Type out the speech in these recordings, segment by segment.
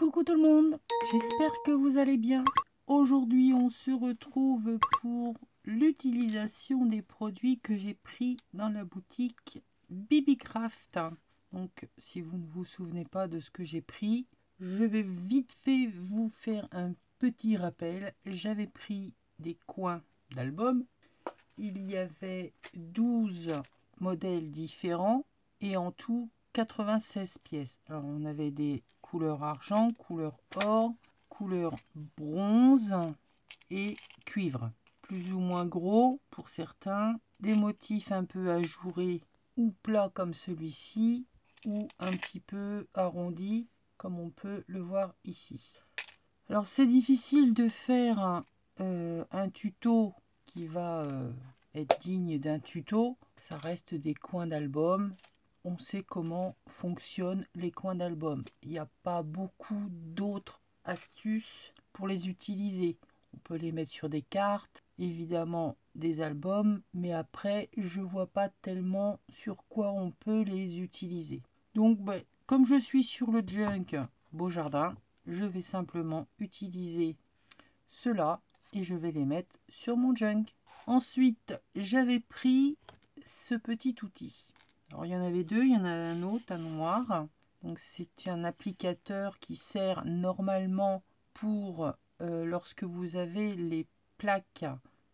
Coucou tout le monde, j'espère que vous allez bien. Aujourd'hui on se retrouve pour l'utilisation des produits que j'ai pris dans la boutique BeeBeecraft. Donc si vous ne vous souvenez pas de ce que j'ai pris, je vais vite fait vous faire un petit rappel. J'avais pris des coins d'album. Il y avait 12 modèles différents et en tout 96 pièces. Alors on avait des couleurs argent, couleur or, couleur bronze et cuivre. Plus ou moins gros pour certains, des motifs un peu ajourés ou plats comme celui-ci ou un petit peu arrondis comme on peut le voir ici. Alors c'est difficile de faire un tuto qui va être digne d'un tuto. Ça reste des coins d'album. On sait comment fonctionnent les coins d'album. Il n'y a pas beaucoup d'autres astuces pour les utiliser. On peut les mettre sur des cartes, évidemment des albums, mais après je vois pas tellement sur quoi on peut les utiliser. Donc comme je suis sur le junk Beaujardin, je vais simplement utiliser cela et je vais les mettre sur mon junk. Ensuite j'avais pris ce petit outil. Alors, il y en avait deux, il y en a un autre, un noir. Donc c'est un applicateur qui sert normalement pour lorsque vous avez les plaques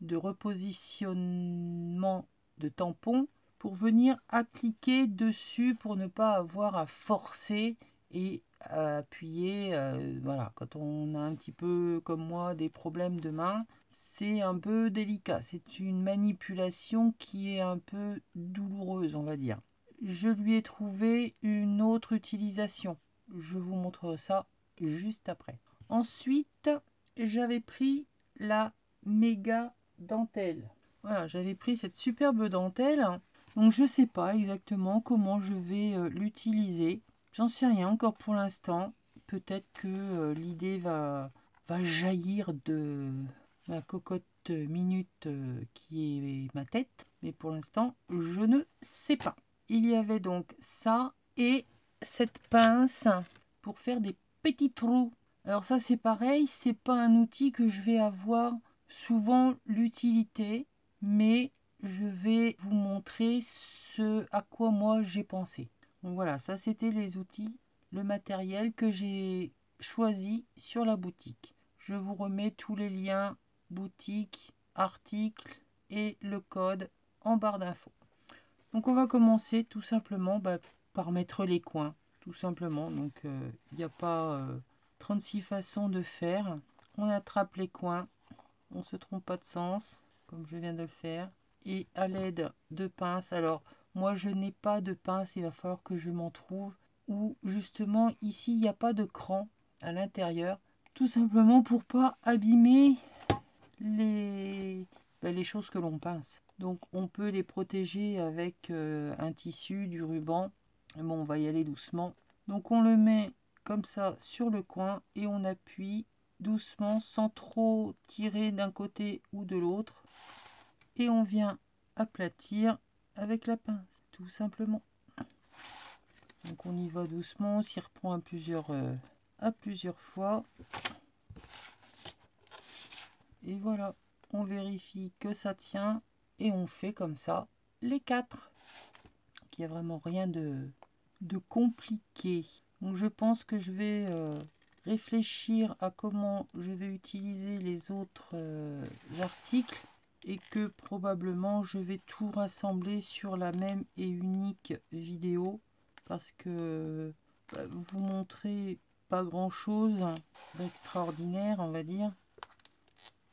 de repositionnement de tampons pour venir appliquer dessus pour ne pas avoir à forcer et à appuyer. Voilà, quand on a un petit peu comme moi des problèmes de main, c'est un peu délicat. C'est une manipulation qui est un peu douloureuse, on va dire. Je lui ai trouvé une autre utilisation. Je vous montre ça juste après. Ensuite, j'avais pris la méga dentelle. Voilà, j'avais pris cette superbe dentelle. Donc, je ne sais pas exactement comment je vais l'utiliser. J'en sais rien encore pour l'instant. Peut-être que l'idée va jaillir de ma cocotte minute qui est ma tête. Mais pour l'instant, je ne sais pas. Il y avait donc ça et cette pince pour faire des petits trous. Alors ça c'est pareil, c'est pas un outil que je vais avoir souvent l'utilité, mais je vais vous montrer ce à quoi moi j'ai pensé. Donc voilà, ça c'était les outils, le matériel que j'ai choisi sur la boutique. Je vous remets tous les liens boutique, article et le code en barre d'infos. Donc on va commencer tout simplement par mettre les coins, tout simplement. Donc il n'y a pas 36 façons de faire. On attrape les coins, on se trompe pas de sens, comme je viens de le faire. Et à l'aide de pinces, alors moi je n'ai pas de pince, il va falloir que je m'en trouve. Ou justement ici il n'y a pas de cran à l'intérieur, tout simplement pour pas abîmer les choses que l'on pince. Donc on peut les protéger avec un tissu, du ruban. Bon, on va y aller doucement. Donc on le met comme ça sur le coin et on appuie doucement sans trop tirer d'un côté ou de l'autre. Et on vient aplatir avec la pince, tout simplement. Donc on y va doucement, on s'y reprend à plusieurs fois. Et voilà, on vérifie que ça tient. Et on fait comme ça les 4. Il n'y a vraiment rien de compliqué. Donc je pense que je vais réfléchir à comment je vais utiliser les autres articles. Et que probablement je vais tout rassembler sur la même et unique vidéo. Parce que vous montrez pas grand chose d'extraordinaire, on va dire.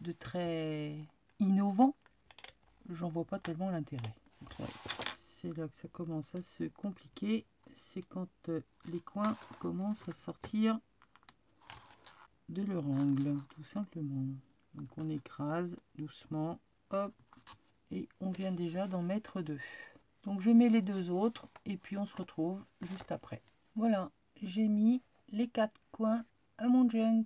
De très innovant. J'en vois pas tellement l'intérêt. C'est là que ça commence à se compliquer. C'est quand les coins commencent à sortir de leur angle, tout simplement. Donc on écrase doucement, hop, et on vient déjà d'en mettre 2. Donc je mets les 2 autres et puis on se retrouve juste après. Voilà, j'ai mis les 4 coins à mon junk.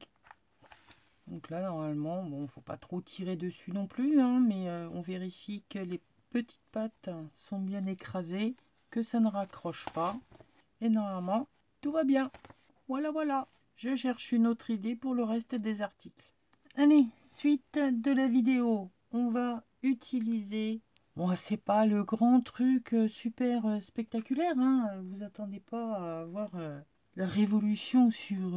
Donc là, normalement, bon, faut pas trop tirer dessus non plus, hein, mais on vérifie que les petites pattes sont bien écrasées, que ça ne raccroche pas. Et normalement, tout va bien. Voilà, voilà. Je cherche une autre idée pour le reste des articles. Allez, suite de la vidéo. On va utiliser... Bon, c'est pas le grand truc super spectaculaire, hein. Vous attendez pas à avoir la révolution sur...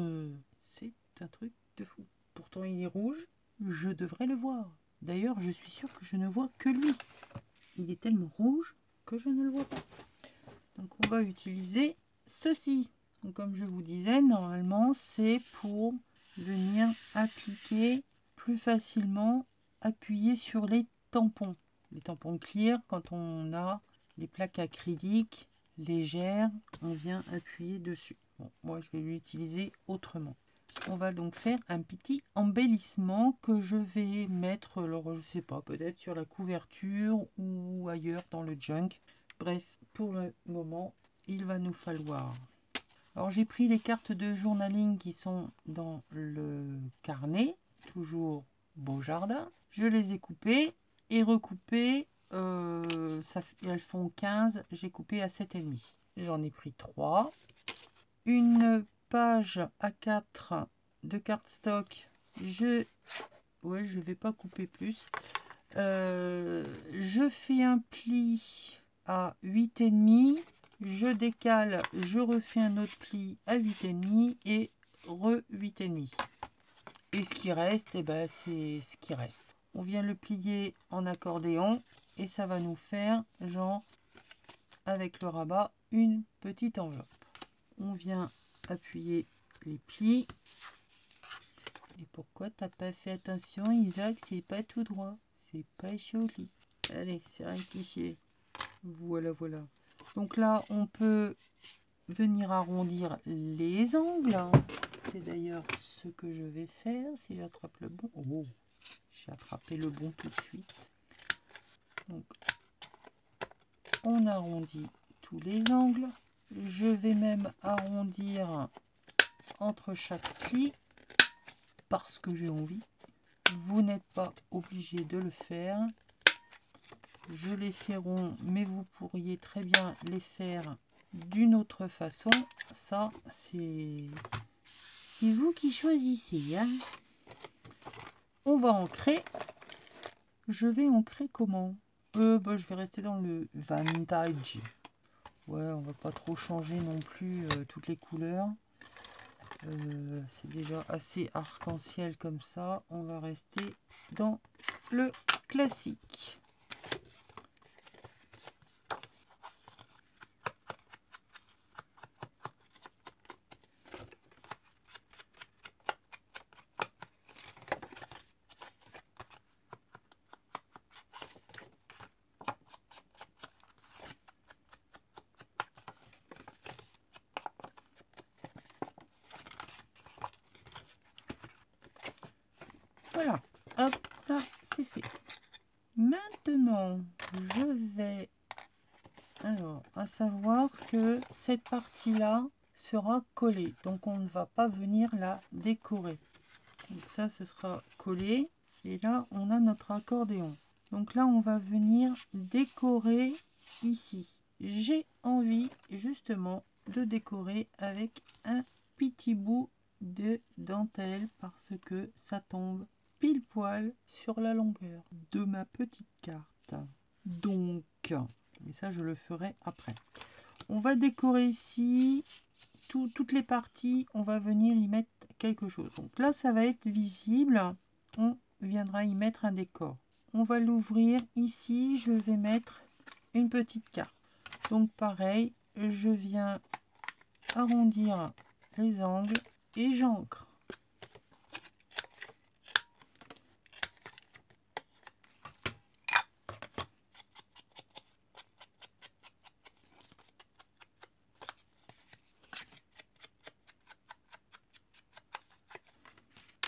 C'est un truc de fou. Pourtant, il est rouge. Je devrais le voir. D'ailleurs, je suis sûre que je ne vois que lui. Il est tellement rouge que je ne le vois pas. Donc, on va utiliser ceci. Donc, comme je vous disais, normalement, c'est pour venir appliquer plus facilement, appuyer sur les tampons. Les tampons clear, quand on a les plaques acryliques légères, on vient appuyer dessus. Bon, moi, je vais l'utiliser autrement. On va donc faire un petit embellissement que je vais mettre, alors je sais pas, peut-être sur la couverture ou ailleurs dans le junk. Bref, pour le moment, il va nous falloir... Alors, j'ai pris les cartes de journaling qui sont dans le carnet, toujours Beaujardin. Je les ai coupées et recoupées, elles font 15, j'ai coupé à 7,5. J'en ai pris 3. Une page A4 de cardstock, je vais pas couper plus. Je fais un pli à 8,5. Je décale, je refais un autre pli à 8,5 et re 8,5. Et ce qui reste, eh ben, c'est ce qui reste. On vient le plier en accordéon et ça va nous faire, genre, avec le rabat, une petite enveloppe. On vient appuyer les plis. Et pourquoi t'as pas fait attention, Isaac? C'est pas tout droit. C'est pas joli. Allez, c'est rectifié. Voilà, voilà. Donc là, on peut venir arrondir les angles. C'est d'ailleurs ce que je vais faire si j'attrape le bon. Oh, j'ai attrapé le bon tout de suite. Donc, on arrondit tous les angles. Je vais même arrondir entre chaque pli parce que j'ai envie. Vous n'êtes pas obligé de le faire. Je les fais ronds, mais vous pourriez très bien les faire d'une autre façon. Ça, c'est vous qui choisissez, hein. On va ancrer. Je vais ancrer comment? Je vais rester dans le vintage. Ouais, on va pas trop changer non plus toutes les couleurs. C'est déjà assez arc-en-ciel comme ça. On va rester dans le classique. Voilà, hop, ça c'est fait. Maintenant, je vais... Alors, à savoir que cette partie-là sera collée. Donc, on ne va pas venir la décorer. Donc, ça, ce sera collé. Et là, on a notre accordéon. Donc là, on va venir décorer ici. J'ai envie, justement, de décorer avec un petit bout de dentelle parce que ça tombe pile poil sur la longueur de ma petite carte. Donc, mais ça je le ferai après. On va décorer ici toutes les parties, on va venir y mettre quelque chose. Donc là ça va être visible, on viendra y mettre un décor. On va l'ouvrir ici, je vais mettre une petite carte. Donc pareil, je viens arrondir les angles et j'ancre.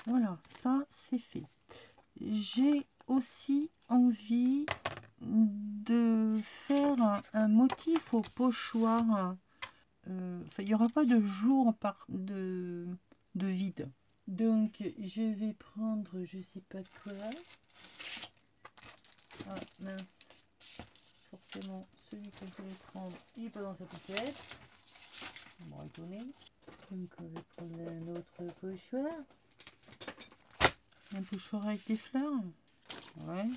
Voilà, ça c'est fait. J'ai aussi envie de faire un motif au pochoir. Il n'y aura pas de jour de vide. Donc, je vais prendre, je sais pas quoi. Ah mince, forcément, celui qu'on voulait prendre, il n'est pas dans sa pochette. On m'a étonné. Donc on va prendre un autre pochoir. Un pochoir avec des fleurs. Ouais.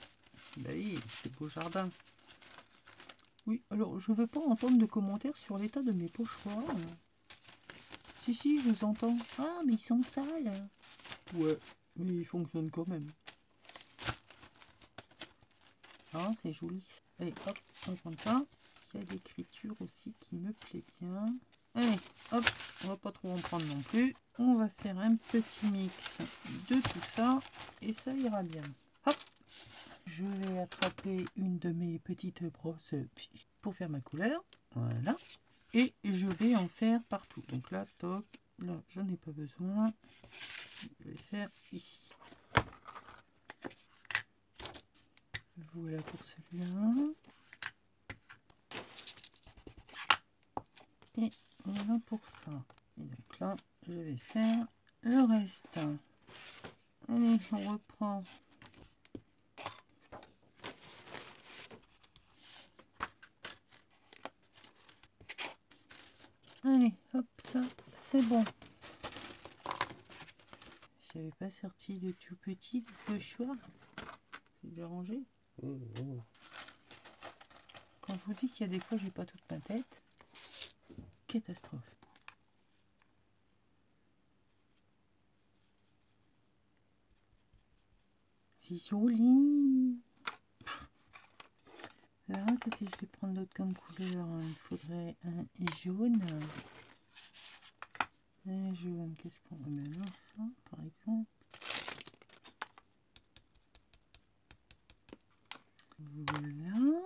Bah oui, c'est beau jardin. Oui, alors je ne veux pas entendre de commentaires sur l'état de mes pochoirs. Si, si, je vous entends. Ah, mais ils sont sales. Ouais, mais ils fonctionnent quand même. Ah, c'est joli. Allez, hop, on prend ça. Il y a l'écriture aussi qui me plaît bien. Allez, hop, on va pas trop en prendre non plus. On va faire un petit mix de tout ça et ça ira bien. Hop, je vais attraper une de mes petites brosses pour faire ma couleur. Voilà. Et je vais en faire partout. Donc là, toc, là, j'en ai pas besoin. Je vais faire ici. Voilà pour celui-là. Et voilà pour ça. Et donc là, je vais faire le reste. Allez, on reprend. Allez, hop, ça, c'est bon. J'avais pas sorti de tout petit pochoir. C'est dérangé. Quand je vous dis qu'il y a des fois, j'ai pas toute ma tête. Catastrophe. C'est joli. Là, qu'est-ce que je vais prendre d'autre comme couleur? Il faudrait un jaune. Un jaune, qu'est-ce qu'on va mettre là, ça, par exemple. Voilà.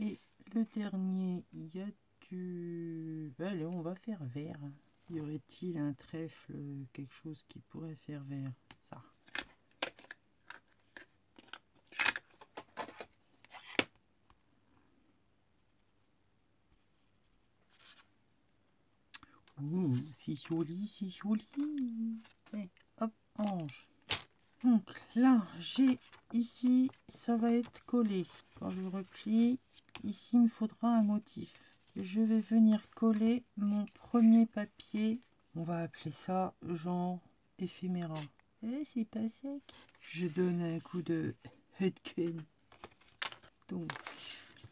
Et le dernier, il y a... Allez, on va faire vert. Y aurait-il un trèfle, quelque chose qui pourrait faire vert? Ça. Ouh, c'est joli, c'est joli. Et hop, ange. Donc là, j'ai ici, ça va être collé. Quand je replie, ici, il me faudra un motif. Je vais venir coller mon premier papier. On va appeler ça genre éphéméra. C'est pas sec. Je donne un coup de headcan. Donc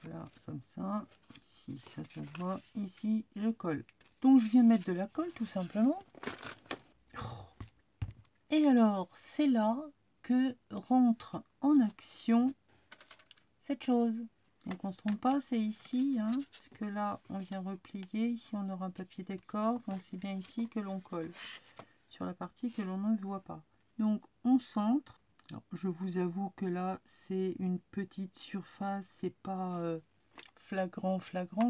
là, comme ça. Ici, ça se voit. Ici, je colle. Donc je viens mettre de la colle tout simplement. Et alors, c'est là que rentre en action cette chose. Donc on ne se trompe pas, c'est ici, hein, parce que là on vient replier, ici on aura un papier d'écorce, donc c'est bien ici que l'on colle, sur la partie que l'on ne voit pas. Donc on centre. Alors, je vous avoue que là c'est une petite surface, c'est pas flagrant,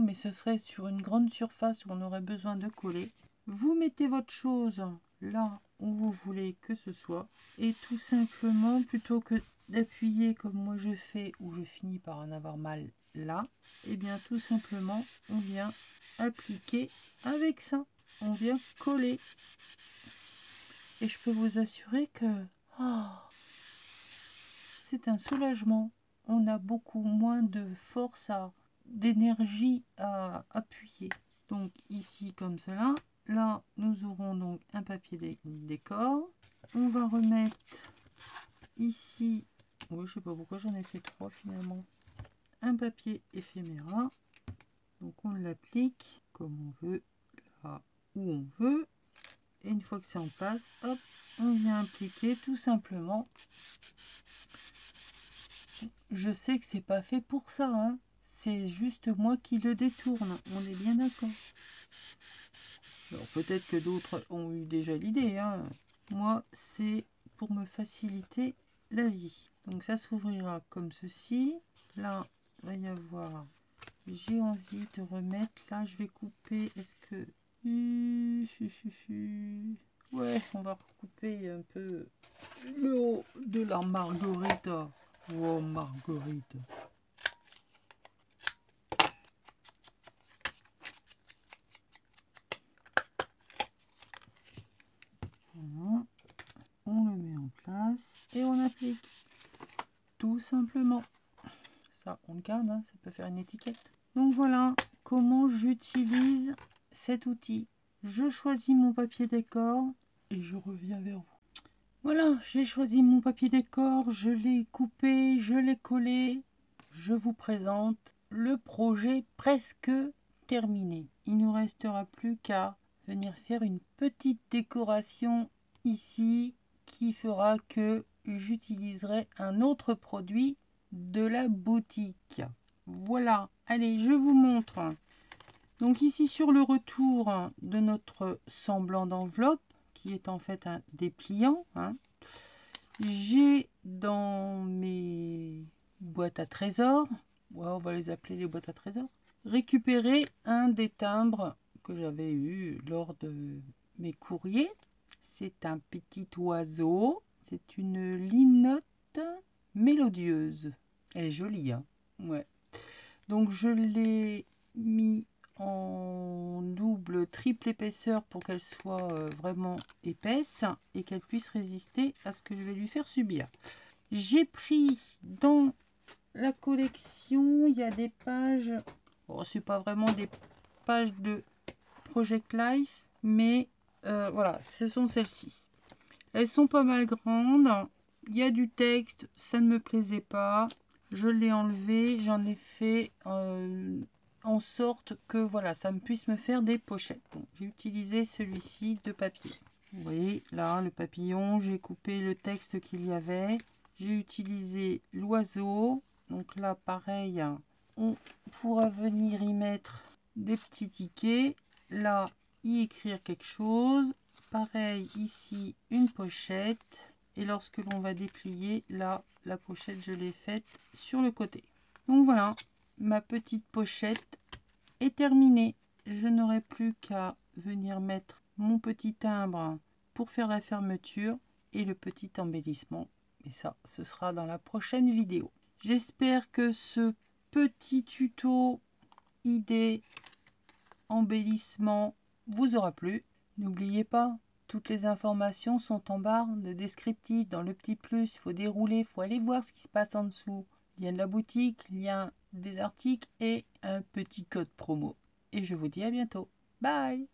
mais ce serait sur une grande surface où on aurait besoin de coller. Vous mettez votre chose là où vous voulez que ce soit, et tout simplement, plutôt que d'appuyer comme moi je fais, où je finis par en avoir mal là, et bien tout simplement on vient appliquer avec ça, on vient coller, et je peux vous assurer que c'est un soulagement. On a beaucoup moins de force, d'énergie à appuyer. Donc ici comme cela, là nous aurons donc un papier décor. On va remettre ici, oui, je sais pas pourquoi j'en ai fait trois finalement, un papier éphéméra. Donc on l'applique comme on veut, là où on veut, et une fois que c'est en place, hop, on vient appliquer tout simplement. Je sais que c'est pas fait pour ça, hein. C'est juste moi qui le détourne, on est bien d'accord. Alors peut-être que d'autres ont eu déjà l'idée, hein. Moi c'est pour me faciliter la vie. Donc ça s'ouvrira comme ceci. Là, il va y avoir... J'ai envie de remettre... Là, je vais couper... Est-ce que... Ouais, on va recouper un peu le haut de la margarita. Wow, margarita. Voilà. On le met en place et on applique tout simplement. Ça, on le garde, hein, ça peut faire une étiquette. Donc voilà comment j'utilise cet outil. Je choisis mon papier décor et je reviens vers vous. Voilà, j'ai choisi mon papier décor, je l'ai coupé, je l'ai collé. Je vous présente le projet presque terminé. Il ne restera plus qu'à venir faire une petite décoration ici qui fera que j'utiliserai un autre produit de la boutique. Voilà, allez, je vous montre. Donc ici sur le retour de notre semblant d'enveloppe, qui est en fait un dépliant, j'ai dans mes boîtes à trésors, ouais, on va les appeler les boîtes à trésors, récupéré un des timbres que j'avais eu lors de mes courriers. C'est un petit oiseau, c'est une linotte mélodieuse. Elle est jolie, hein, ouais. Donc je l'ai mis en double, triple épaisseur pour qu'elle soit vraiment épaisse et qu'elle puisse résister à ce que je vais lui faire subir. J'ai pris dans la collection, il y a des pages, bon, c'est pas vraiment des pages de Project Life, mais voilà, ce sont celles-ci. Elles sont pas mal grandes, il y a du texte, ça ne me plaisait pas, je l'ai enlevé, j'en ai fait en sorte que voilà, ça me puisse me faire des pochettes. Bon, j'ai utilisé celui-ci de papier. Vous voyez là le papillon, j'ai coupé le texte qu'il y avait, j'ai utilisé l'oiseau. Donc là pareil, on pourra venir y mettre des petits tickets, là y écrire quelque chose, pareil ici une pochette, et lorsque l'on va déplier, là la pochette je l'ai faite sur le côté. Donc voilà, ma petite pochette est terminée. Je n'aurai plus qu'à venir mettre mon petit timbre pour faire la fermeture et le petit embellissement. Et ça, ce sera dans la prochaine vidéo. J'espère que ce petit tuto idée embellissement vous aura plu. N'oubliez pas, toutes les informations sont en barre de descriptif. Dans le petit plus, il faut dérouler, il faut aller voir ce qui se passe en dessous. Lien de la boutique, lien des articles et un petit code promo. Et je vous dis à bientôt. Bye!